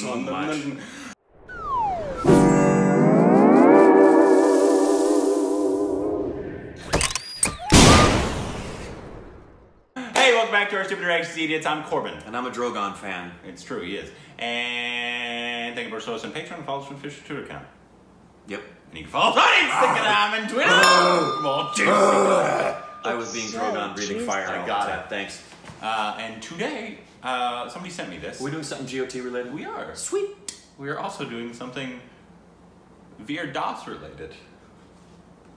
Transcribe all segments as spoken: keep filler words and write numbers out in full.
so much. Hey, welcome back to our Stupid Reactions Idiots. I'm Corbin. And I'm a Drogon fan. It's true, he is. And thank you for supporting us on Patreon and follow us on Fisher Twitter account. Yep. And you can follow us on Instagram and Twitter. Oh, Jesus. I was being so Drogon breathing fire. I got it. Thanks. Uh, and today, uh, somebody sent me this. Are we doing something G O T related? We are. Sweet. We are also doing something Vir Das related.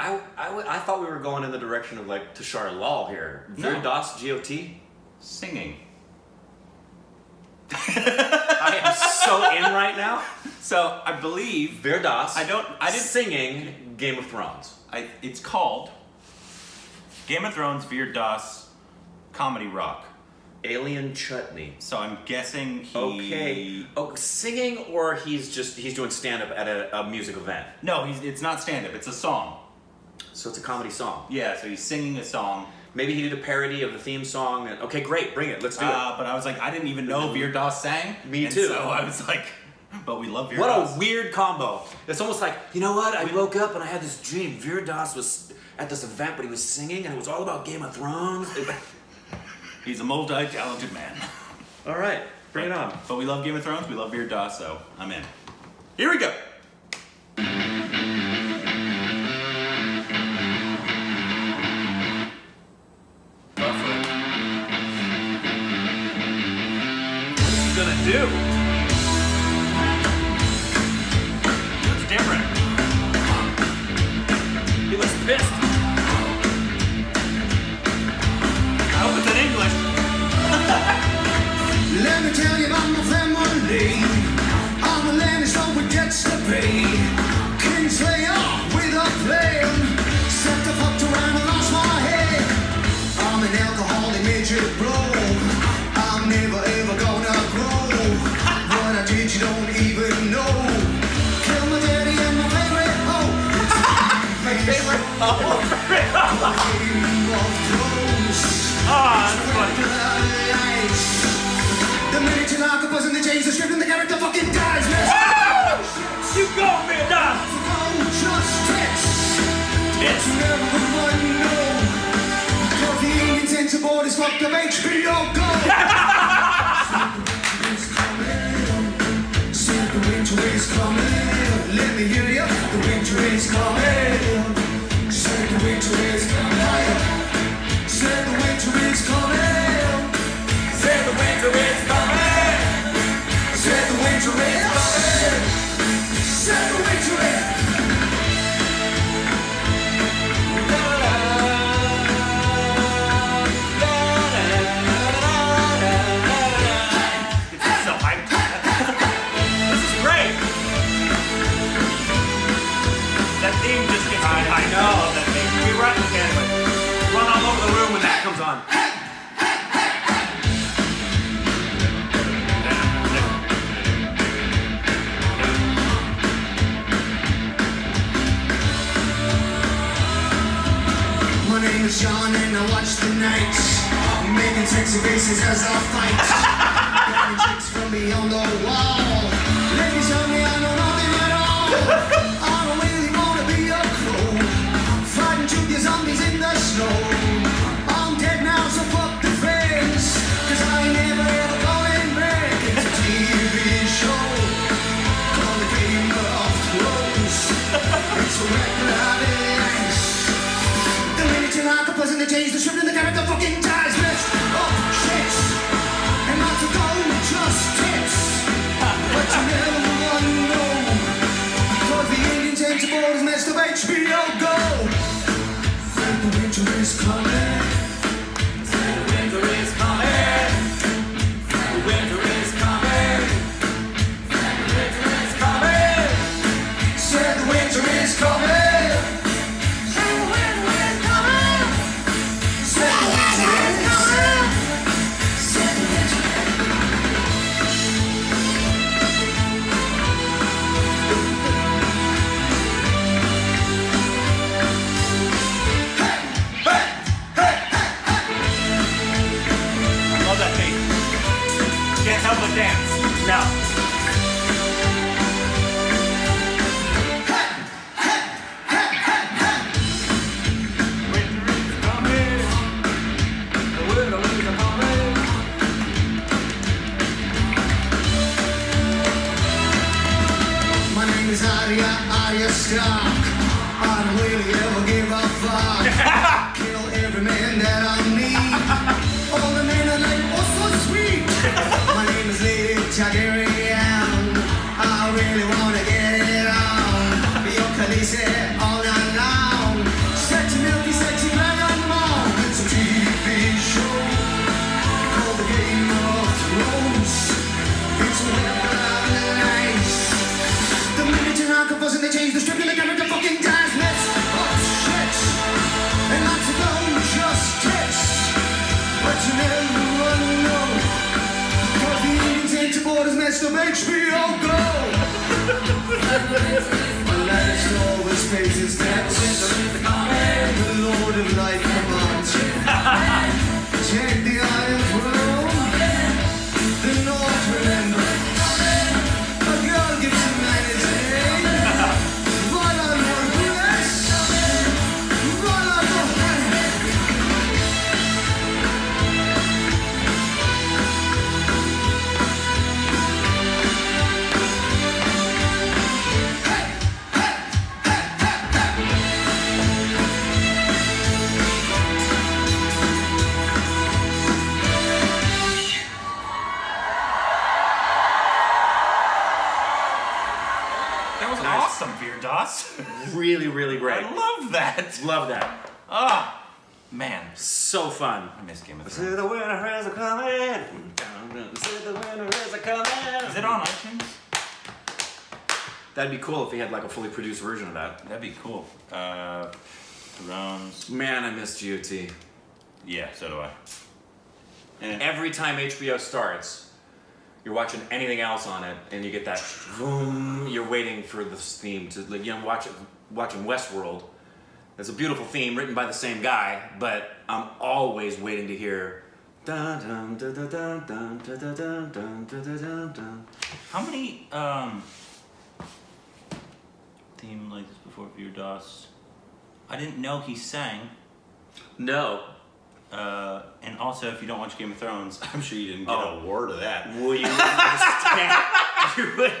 I, I, I thought we were going in the direction of like Tashar Lal here. Vir no. Das G O T? Singing. I am so in right now. So I believe Vir Das. I don't. I didn't singing Game of Thrones. I, it's called Game of Thrones Vir Das Comedy Rock. Alien Chutney. So I'm guessing he... Okay. Oh, singing, or he's just, he's doing stand-up at a, a music event? No, he's, it's not stand-up, it's a song. So it's a comedy song? Yeah, so he's singing a song. Maybe he did a parody of the theme song. And, okay, great, bring it, let's do uh, it. But I was like, I didn't even know Vir Das sang. Me and too. So I was like, but we love Vir Das. What a weird combo. It's almost like, you know what, I we, woke up and I had this dream. Vir Das was at this event, but he was singing, and it was all about Game of Thrones. He's a multi-talented man. All right, bring but, it on. But we love Game of Thrones, we love Vir Das, so I'm in. Here we go. Buffett. What's he gonna do? That's different. He looks pissed. I hope it's in English. Let me tell you about my family. I'm a Lannisters who gets the pay. Kingslayer with a flame. Set the fuck to rhyme and lost my head. I'm an alcoholic midget bro. I'm never ever gonna grow. What I did you don't even know. Kill my daddy and my favorite hoe. My favorite hoe. Ah, that's funny. The minute you lock up us and they change the script and the character fucking dies, man. Oh! You go, Vir Das. It's everyone know. The Indians and the board is fucked up. H B O go. The winter is coming. Let me hear you. The winter is coming. Say the winter is coming. Said the winter is coming. Said the winter is coming. Said the winter is coming. Said the winter is coming. This is so hyped. This is great. That theme just gets me. I know. That theme. We run again. Run all over the room when that comes on. My name is Sean and I watch the nights. I'm making sexy faces as I fight. Got chicks from beyond the wall. Ladies on me, I know nothing at all. I don't really wanna be a clone. Fighting junior zombies in the snow. And they change the script and the character fucking dies. Let's up shit. And not to go with just tips. But you never wanna know. Cause the Indians and the board is messed up. H B O go. Then the winter is coming. Then the winter is coming. Then the winter is coming. Then the winter is coming. Said the winter is coming. name's Arya, Arya Stark. I don't really ever give a fuck. Kill every man that I need. All the men are like, oh so sweet. My name is Lady Targaryen. I really wanna get it on. Be your Khaleesi all night long. Set to milky, set to black and mom. It's a T V show called the Game of Thrones. It's whatever I like. And they change the strip and the camera fucking dies. Let's watch shit. And not to go just tits. But you never wanna know. Cause the aliens ain't to borders, that's the H B O go. The Lannisters always pays his debts. And the Lord of Light commands. Take the Iron Throne. The North remembers. A girl gives him ninety days. Awesome, Vir Das. Really, really great. I love that. Love that. Ah, oh, man, so fun. I miss Game of Thrones. See the winter is a coming. See the winter is a coming. Is it on iTunes? That'd be cool if he had like a fully produced version of that. That'd be cool. Uh, Thrones. Man, I miss G O T. Yeah, so do I. And every time H B O starts, you're watching anything else on it, and you get that vroom, you're waiting for this theme to, like, you know, watch, watching Westworld. It's a beautiful theme written by the same guy, but I'm always waiting to hear. How many um, themes like this before Vir Das? I didn't know he sang. No. Uh, and also, if you don't watch Game of Thrones, I'm sure you didn't get oh, a word of that. Well, you wouldn't understand. you, would,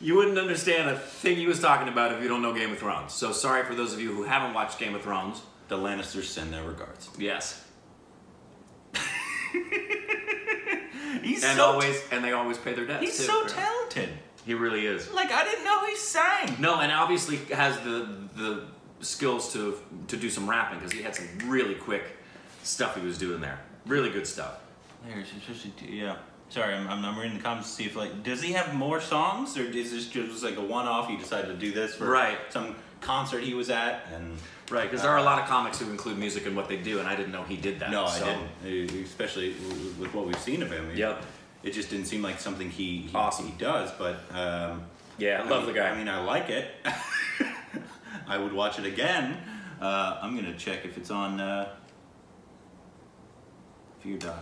you wouldn't understand a thing he was talking about if you don't know Game of Thrones. So sorry for those of you who haven't watched Game of Thrones. The Lannisters send their regards. Yes. He's and so always, and they always pay their debts. He's too, so apparently. talented. He really is. Like, I didn't know he sang. No, and obviously has the the skills to to do some rapping because he had some really quick stuff he was doing there. Really good stuff. Yeah. Sorry, I'm, I'm, I'm reading the comments to see if, like, does he have more songs? Or is this just like a one-off, he decided to do this for right. some concert he was at? And right, because uh, there are a lot of comics who include music in what they do, and I didn't know he did that. No, so. I didn't. Especially with what we've seen of him. Yep. It just didn't seem like something he, he, awesome. he does, but... Um, yeah, I, I love mean, the guy. I mean, I like it. I would watch it again. Uh, I'm going to check if it's on... Uh, Vir Das.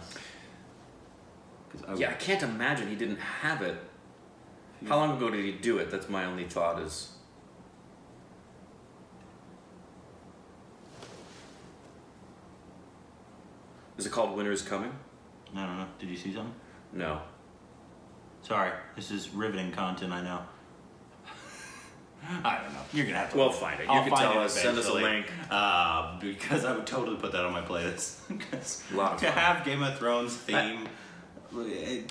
I yeah, I can't imagine he didn't have it. Vir How long ago did he do it? That's my only thought is... Is it called Winter is Coming? I don't know. Did you see something? No. Sorry. This is riveting content, I know. I don't know. You're going to have to... We'll look. find it. I'll you can tell us. Send us a link. Uh, because I would totally put that on my playlist. Lot to fun. have Game of Thrones theme I,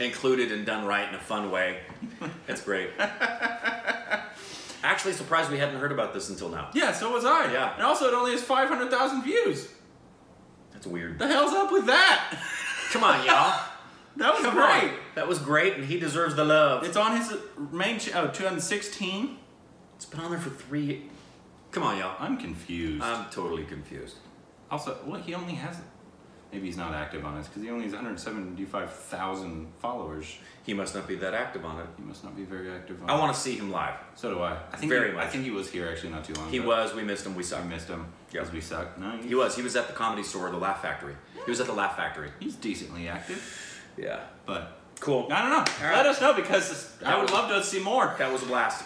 included and done right in a fun way. That's great. Actually surprised we hadn't heard about this until now. Yeah, so was I. Yeah. And also it only has five hundred thousand views. That's weird. The hell's up with that? Come on, y'all. That was Come great. On. That was great, and he deserves the love. It's on his main channel, oh, two thousand sixteen. It's been on there for three... Come on, y'all. I'm confused. I'm totally confused. Also, well, he only has... Maybe he's not active on this, because he only has one hundred seventy-five thousand followers. He must not be that active on it. He must not be very active on it. I want to see him live. So do I. I think very he, much. I think he was here, actually, not too long ago. He was. We missed him. We sucked. We missed him. Because yep. we sucked. Nice. He was. He was at the Comedy Store, the Laugh Factory. Yeah. He was at the Laugh Factory. He's decently active. Yeah, but cool. I don't know. All right. Let us know because I would love to see more. That was a blast.